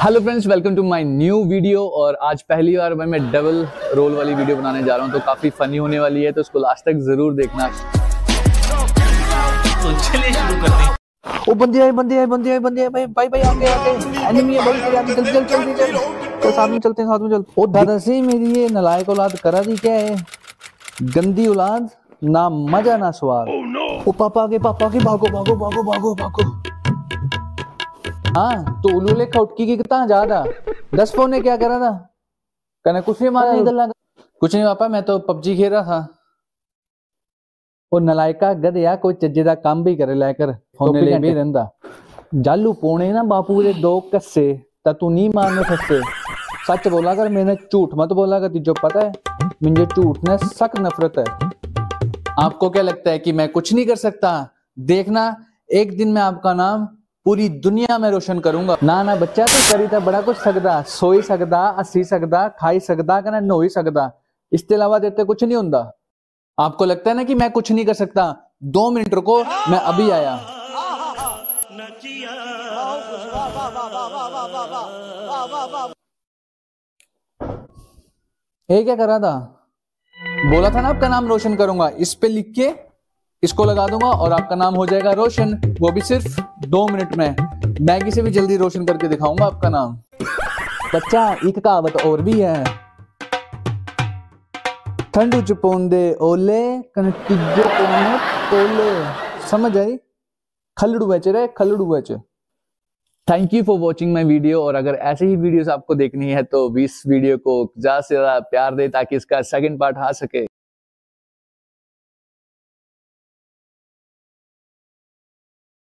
Hello friends, welcome to my new video. और आज पहली बार मैं डबल रोल वाली वीडियो बनाने जा रहा हूं, तो काफ़ी फनी होने वाली है, तो उसको लास्ट तक ज़रूर देखना। तो चलिए शुरू करते हैं। ओ बंदे आए भाई आगे एनिमी है, भाई चल तो साथ में चलते हैं। ओ दादा से मेरी ये नलायक औलाद करा दी, क्या है गंदी औलाद, ना मजा ना स्वाद। ओ पापा आगे भागो। हाँ तो उल्लू लेखा उठकी की कितना ज्यादा 10 फोन ने क्या करा था, कहना कुछ नहीं मारा, इधर लगा कुछ नहीं पापा, मैं तो पबजी खेल रहा था। और नलायका गधया कोई चज्जे का काम भी करे लेकर होने भी रहा जालू पोने ना बापू दे दो कस्से ता तू नहीं मारने फसे। सच बोला कर, मैंने झूठ मत बोला कर, तुझे पता है मुझे झूठ ने सख्त नफरत है। आपको क्या लगता है कि मैं कुछ नहीं कर सकता? देखना एक दिन मैं आपका नाम पूरी दुनिया में रोशन करूंगा। ना बच्चा तू करी तो बड़ा कुछ सकदा, सोई सकदा, हसी सकदा, खाई सकदा, कहना नोई सकदा, इसके अलावा देते कुछ नहीं होता। आपको लगता है ना कि मैं कुछ नहीं कर सकता? 2 मिनट रुको, मैं अभी आया। ये क्या करा था? बोला था ना आपका नाम रोशन करूंगा, इस पे लिख के इसको लगा दूंगा और आपका नाम हो जाएगा रोशन, वो भी सिर्फ 2 मिनट में। मैगी से भी जल्दी रोशन करके दिखाऊंगा आपका नाम। बच्चा एक कहावत और भी है, ठंडू च पौंदे ओले कनटिजे पौने तोले, समझ आई? खलड़ू बच। Thank you for watching my video. और अगर ऐसे ही वीडियोस आपको देखनी है तो इस वीडियो को ज्यादा से ज्यादा प्यार दे ताकि इसका सेकेंड पार्ट आ सके।